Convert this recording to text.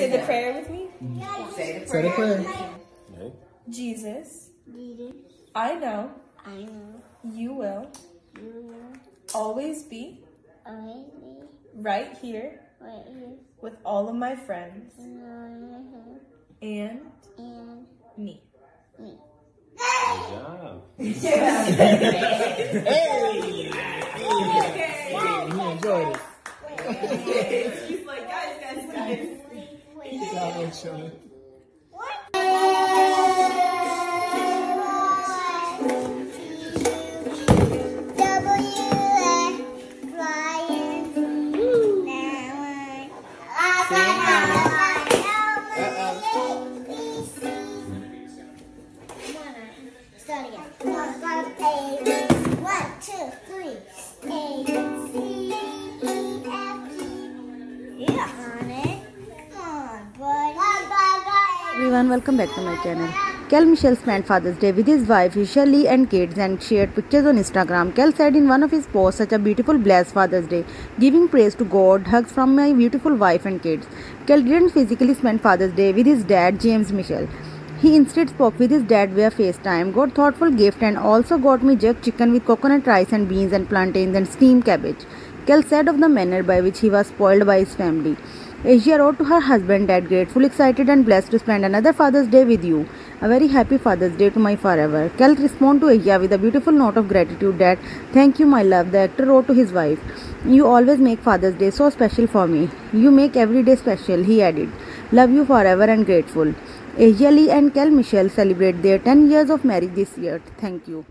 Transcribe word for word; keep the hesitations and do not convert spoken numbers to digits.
say the prayer with me? Yeah. Say the prayer. Say the prayer. Okay. Jesus. Jesus. I know. I know. You will. You will. Always be. Always be. Right here. Right here. With all of my friends. Mm-hmm. And. And. Me. Me. Good job. Yeah. Hey. Okay. Wow, you enjoyed it. She's like, guys, guys, guys. Peace out, each other. Welcome back to my channel. Kel Mitchell spent Father's Day with his wife Asia Lee and kids and shared pictures on Instagram. Kel said in one of his posts, "Such a beautiful blessed Father's Day, giving praise to God, hugs from my beautiful wife and kids." Kel didn't physically spend Father's Day with his dad James Mitchell. He instead spoke with his dad via FaceTime, got thoughtful gift and also got me jerk chicken with coconut rice and beans and plantains and steamed cabbage. Kel said of the manner by which he was spoiled by his family. Asia wrote to her husband, "Dad, grateful, excited and blessed to spend another Father's Day with you. A very happy Father's Day to my forever." Kel responded to Asia with a beautiful note of gratitude. "Dad, thank you, my love," the actor wrote to his wife. "You always make Father's Day so special for me. You make every day special," he added. "Love you forever and grateful." Asia Lee and Kel Mitchell celebrate their ten years of marriage this year. Thank you.